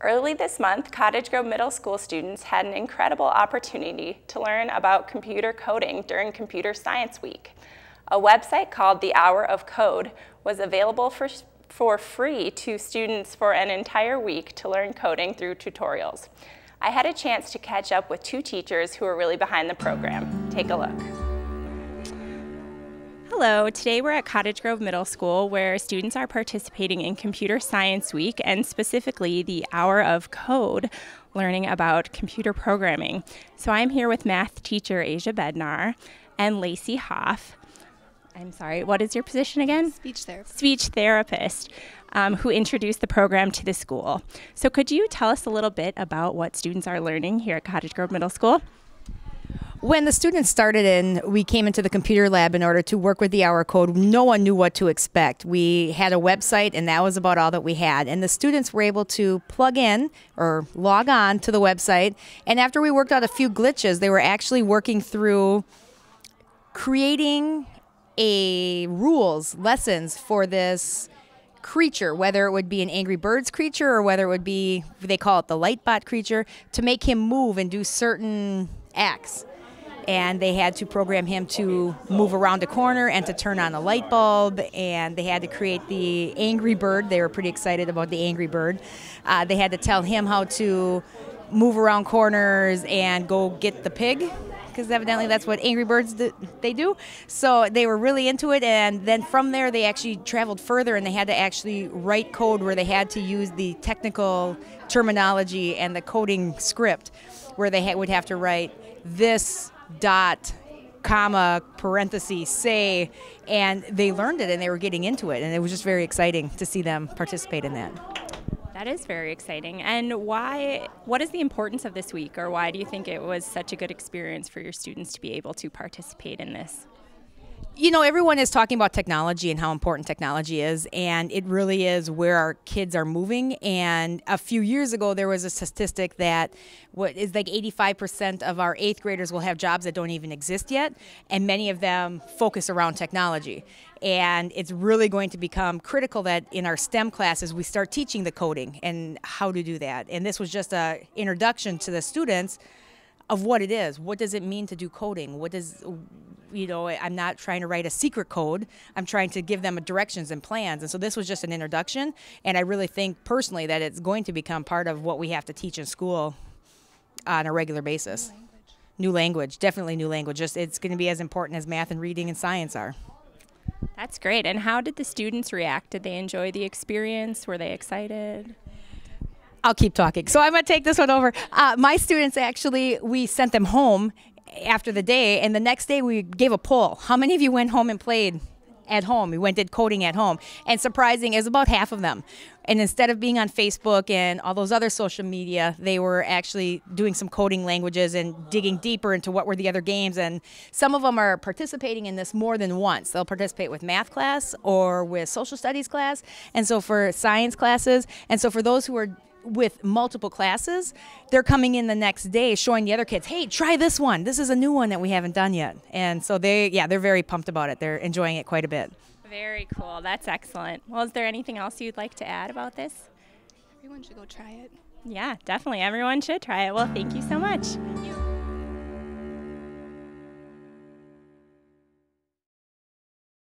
Early this month, Cottage Grove Middle School students had an incredible opportunity to learn about computer coding during Computer Science Week. A website called the Hour of Code was available for free to students for an entire week to learn coding through tutorials. I had a chance to catch up with two teachers who are really behind the program. Take a look. Hello, today we're at Cottage Grove Middle School where students are participating in Computer Science Week and specifically the Hour of Code, learning about computer programming. So I'm here with math teacher Asia Bednar and Lacey Hoff. I'm sorry, what is your position again? Speech therapist. Speech therapist, who introduced the program to the school. So could you tell us a little bit about what students are learning here at Cottage Grove Middle School? When the students started in, we came into the computer lab in order to work with the Hour of Code. No one knew what to expect. We had a website and that was about all that we had. And the students were able to plug in or log on to the website. And after we worked out a few glitches, they were actually working through creating lessons for this creature, whether it would be an Angry Birds creature or whether it would be, they call it the Lightbot creature, to make him move and do certain acts. And they had to program him to move around a corner and to turn on a light bulb, and they had to create the Angry Bird. They were pretty excited about the Angry Bird. They had to tell him how to move around corners and go get the pig, because evidently that's what Angry Birds do. So they were really into it, and then from there they actually traveled further and they had to actually write code where they had to use the technical terminology and the coding script where they would have to write this :, say, and they learned it and they were getting into it, and it was just very exciting to see them participate in that. That is very exciting. And what is the importance of this week, or why do you think it was such a good experience for your students to be able to participate in this? You know, everyone is talking about technology and how important technology is, and it really is where our kids are moving. And a few years ago, there was a statistic that what is like 85% of our 8th graders will have jobs that don't even exist yet, and many of them focus around technology. And it's really going to become critical that in our STEM classes we start teaching the coding and how to do that. And this was just an introduction to the students of what it is. What does it mean to do coding? What does, you know, I'm not trying to write a secret code. I'm trying to give them directions and plans. And so this was just an introduction. And I really think personally that it's going to become part of what we have to teach in school on a regular basis. New language, definitely new language. Just it's going to be as important as math and reading and science are. That's great. And how did the students react? Did they enjoy the experience? Were they excited? I'll keep talking, so I'm going to take this one over. My students, actually, we sent them home after the day, and the next day we gave a poll. How many of you went home and played at home? We did coding at home. And surprising is about half of them. And instead of being on Facebook and all those other social media, they were actually doing some coding languages and digging deeper into what were the other games. And some of them are participating in this more than once. They'll participate with math class or with social studies class, and so for science classes. And so for those who are with multiple classes, they're coming in the next day showing the other kids, hey, try this one. This is a new one that we haven't done yet. And so they're very pumped about it. They're enjoying it quite a bit. Very cool. That's excellent. Well, is there anything else you'd like to add about this? Everyone should go try it. Yeah, definitely. Everyone should try it. Well, thank you so much. Thank you.